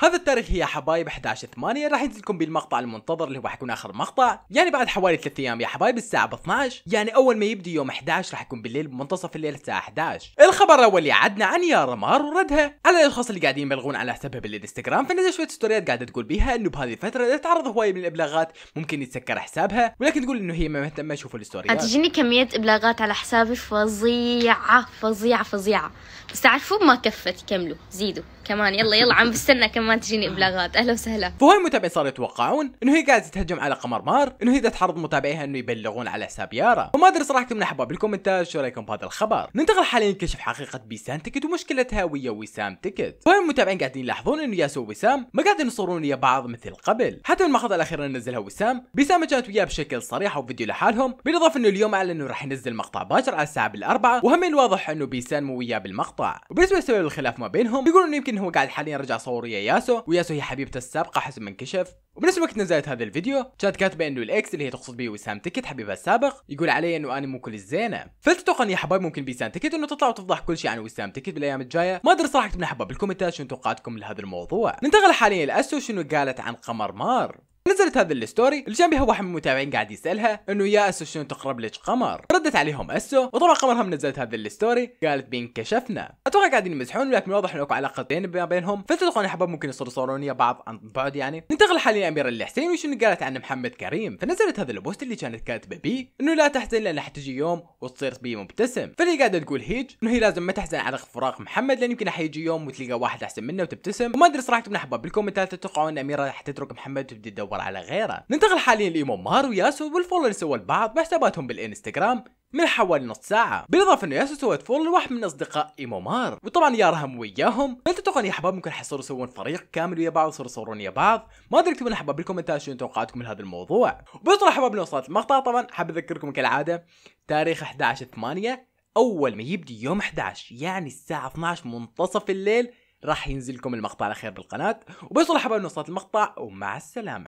هذا التاريخ هي حبايب 11/8. راح ينزل لكم بالمقطع المنتظر اللي هو حيكون اخر مقطع، يعني بعد حوالي 3 ايام يا حبايب، الساعه 12، يعني اول ما يبدي يوم 11 راح يكون بالليل بمنتصف الليل الساعه 11. الخبر الاول اللي عدنا عن يارا مار وردها على الاشخاص اللي قاعدين يبلغون على حسابها بالانستغرام، فنزل شويه ستوريات قاعده تقول بيها انه بهذه الفتره تعرض هوايه من الابلاغات، ممكن يتسكر حسابها، ولكن تقول انه هي ما مهتمه. شوفوا الستوريات، تجيني كميه ابلاغات على حسابي فظيعه فظيعه فظيعه، بس تعرفوا ما كفت، كملوا زيدوا كمان، يلا يلا عم بستنى كمان تجيني ابلاغات. اهلا وسهلا. فهواي المتابعين صاروا يتوقعون انه هي قاعده تهجم على قمر مار، انه هي تعرض متابعيها انه يبلغون على حساب يارا، وما ادري صراحه من احباب بالكومنتات شو رايكم بهذا الخبر. ننتقل حاليا لكشف حقيقه بيسان تيكت ومشكلتها ويا وسام تيكت. فهواي المتابعين قاعدين يلاحظون انه ياسو وسام ما قاعدين يصورون ويا بعض مثل قبل، حتى المقطع الاخير اللي نزلها وسام بيسام كانت وياه بشكل صريح وفيديو لحالهم، بالاضافه انه اليوم اعلن انه راح ينزل مقطع باكر على الساعه بالاربعه، وهم واضح انه بيسان مو وياه بالمقطع. وبالنسبه لسبب الخلاف ما بينهم بيقولوا انه يمكن هو قاعد حاليا رجع صور ويا ياسو، وياسو هي حبيبته السابقه حسب ما انكشف. وبنفس الوقت نزلت هذا الفيديو كانت كاتبه انه الاكس اللي هي تقصد به وسام تيكت حبيبها السابق يقول علي انه انا مو كل الزينه، فالتتوقع يا حبايب ممكن بيسان تيكت انه تطلع وتفضح كل شيء عن وسام تيكت بالايام الجايه. ما ادري صراحه اكتبوا لنا يا حبايب بالكومنتات شنو توقعاتكم لهذا الموضوع. ننتقل حاليا لاسو شنو قالت عن قمر مار. نزلت هذا الستوري اللي كان بها واحد من المتابعين قاعد يسالها انه يا اسو شنو تقرب لك قمر، ردت عليهم اسو، وطبعا قمر هم نزلت هذا الستوري قالت بين كشفنا. اتوقع قاعدين يمزحون، ولكن واضح انه اكو علاقتين ما بينهم، فتتوقعون يا حباب ممكن يصورون ويا بعض عن بعد يعني. ننتقل حاليا اميرة الحسين وشنو قالت عن محمد كريم، فنزلت هذا البوست اللي كانت كاتبه بيه انه لا تحزن لان راح تجي يوم وتصير بيه مبتسم، فاللي قاعده تقول هيج انه هي لازم ما تحزن على فراق محمد لان يمكن حيجي يوم وتلقى واحد احسن منه وتبتسم. وما ادري صراحه يا حباب بالكومنتات تتوقعون ان اميرة راح تترك محمد وتبدي تدور على غيره. ننتقل حاليا لايمو مار وياسو والفولو اللي سووا لبعض بحساباتهم بالانستغرام من حوالي نص ساعة، بالاضافة انه ياسو سوت فولو لواحد من اصدقاء ايمو مار، وطبعا يارهم وياهم، هل تتوقعون يا حباب ممكن حيصيروا يسوون فريق كامل ويا بعض ويصيروا يصورون ويا بعض؟ ما ادري، اكتبوا لنا حباب بالكومنتات شنو توقعاتكم لهذا الموضوع. وبالطرح حباب لو وصلت المقطع طبعا حاب اذكركم كالعادة تاريخ 11/8 اول ما يبدي يوم 11 يعني الساعة 12 منتصف الليل راح ينزل لكم المقطع الاخير بالقناة. وبس حباب لو وصلت المقطع، ومع السلامة.